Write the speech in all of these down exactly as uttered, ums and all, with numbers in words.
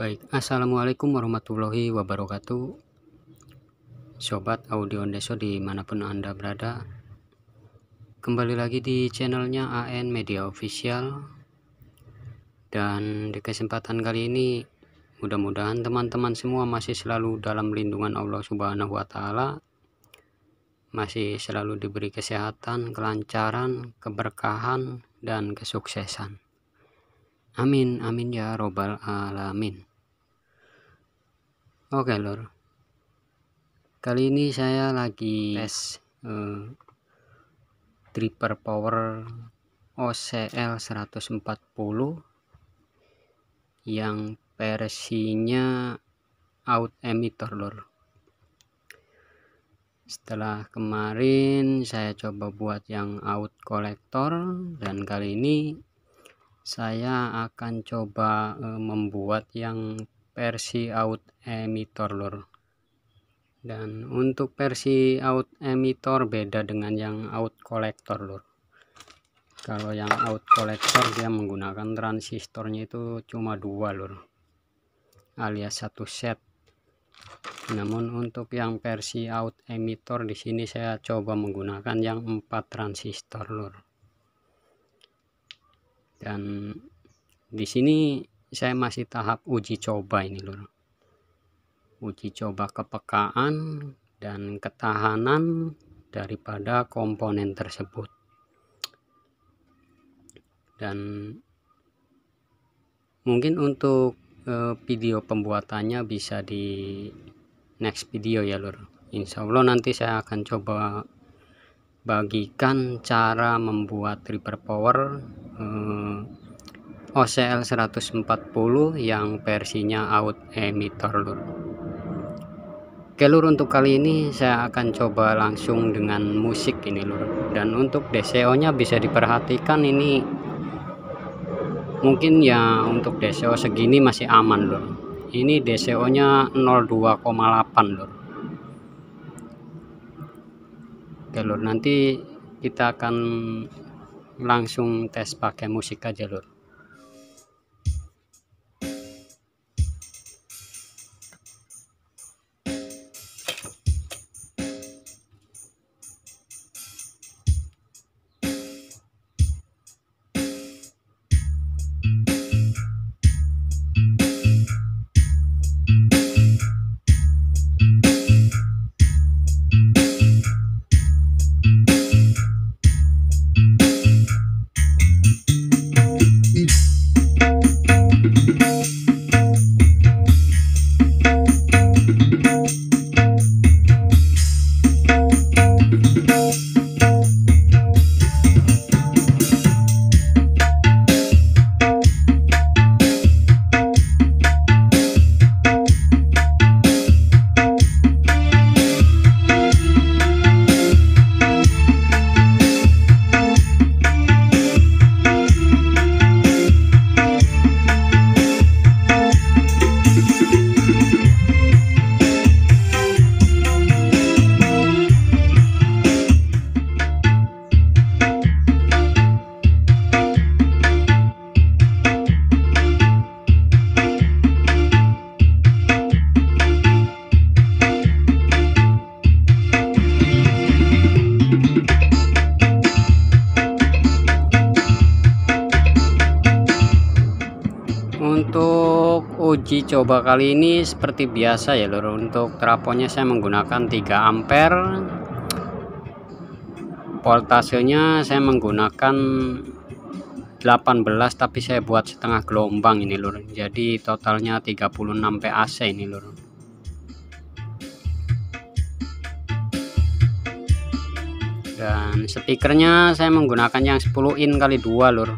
Baik, assalamualaikum warahmatullahi wabarakatuh, sobat audio Ondeso dimanapun Anda berada. Kembali lagi di channelnya A N Media Official, dan di kesempatan kali ini mudah-mudahan teman-teman semua masih selalu dalam lindungan Allah Subhanahu wa Ta'ala, masih selalu diberi kesehatan, kelancaran, keberkahan, dan kesuksesan. Amin, amin ya robbal alamin. Oke lor, kali ini saya lagi tes eh, dripper power O C L seratus empat puluh yang versinya out emitter lor. Setelah kemarin saya coba buat yang out kolektor, dan kali ini saya akan coba e, membuat yang versi out emitter lor. Dan untuk versi out emitter beda dengan yang out kolektor lor. Kalau yang out kolektor dia menggunakan transistornya itu cuma dua lor, alias satu set. Namun untuk yang versi out emitter di sini saya coba menggunakan yang empat transistor lor. Dan di sini saya masih tahap uji coba ini lur, uji coba kepekaan dan ketahanan daripada komponen tersebut. Dan mungkin untuk eh, video pembuatannya bisa di next video ya lur. Insya Allah nanti saya akan coba bagikan cara membuat dripper power eh, O C L seratus empat puluh yang versinya out emitter lur. Oke lur, untuk kali ini saya akan coba langsung dengan musik ini lur. Dan untuk D C O nya bisa diperhatikan ini, mungkin ya untuk D C O segini masih aman lur. Ini D C O nya nol dua koma delapan lur. Oke lur, nanti kita akan langsung tes pakai musik aja lur. Uji coba kali ini seperti biasa ya lur, untuk traponya saya menggunakan tiga ampere, voltasenya saya menggunakan delapan belas tapi saya buat setengah gelombang ini lur, jadi totalnya tiga puluh enam P A C ini lur. Dan speakernya saya menggunakan yang sepuluh in kali dua lur.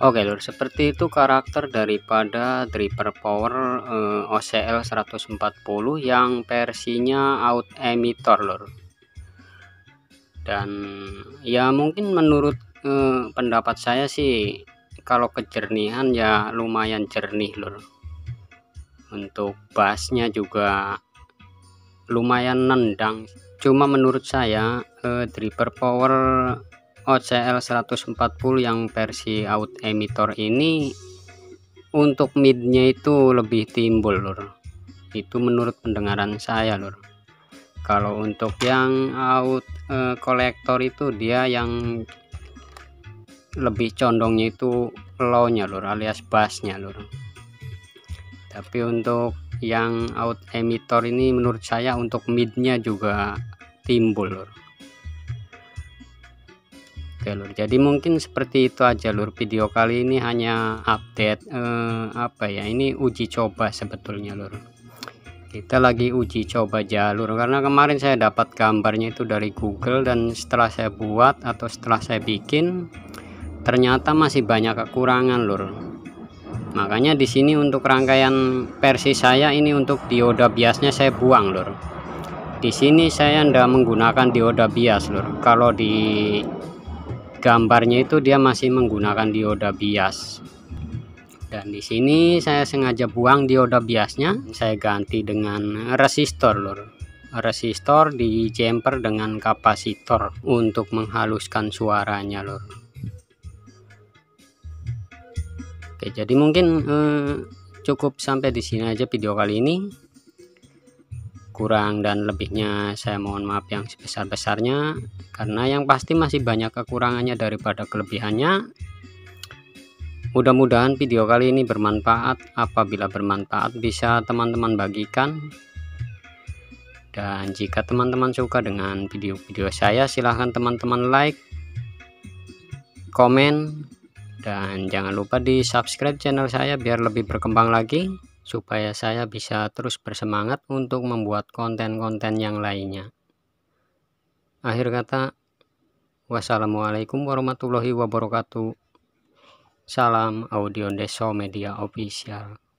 Oke lur, seperti itu karakter daripada Draper Power eh, O C L seratus empat puluh yang versinya out emitter lur. Dan ya mungkin menurut eh, pendapat saya sih, kalau kejernihan ya lumayan jernih lur. Untuk bassnya juga lumayan nendang. Cuma menurut saya eh, Draper Power O C L seratus empat puluh yang versi out emitter ini untuk midnya itu lebih timbul lur. Itu menurut pendengaran saya lur. Kalau untuk yang out kolektor e, itu dia yang lebih condongnya itu low-nya lur, alias bass-nya lur. Tapi untuk yang out emitter ini menurut saya untuk midnya juga timbul lur. Oke lur, jadi mungkin seperti itu aja lur, video kali ini hanya update eh, apa ya, ini uji coba sebetulnya lur. Kita lagi uji coba jalur karena kemarin saya dapat gambarnya itu dari Google, dan setelah saya buat atau setelah saya bikin ternyata masih banyak kekurangan lur. Makanya di sini untuk rangkaian versi saya ini untuk dioda biasnya saya buang lur. Di sini saya tidak menggunakan dioda bias lur. Kalau di gambarnya itu dia masih menggunakan dioda bias, dan di sini saya sengaja buang dioda biasnya, saya ganti dengan resistor lur. Resistor di jumper dengan kapasitor untuk menghaluskan suaranya lur. Oke, jadi mungkin eh, cukup sampai di sini aja video kali ini. Kurang dan lebihnya saya mohon maaf yang sebesar-besarnya, karena yang pasti masih banyak kekurangannya daripada kelebihannya. Mudah-mudahan video kali ini bermanfaat. Apabila bermanfaat bisa teman-teman bagikan, dan jika teman-teman suka dengan video-video saya silahkan teman-teman like, komen, dan jangan lupa di subscribe channel saya biar lebih berkembang lagi, supaya saya bisa terus bersemangat untuk membuat konten-konten yang lainnya. Akhir kata, wassalamualaikum warahmatullahi wabarakatuh. Salam Audio D C O Media Official.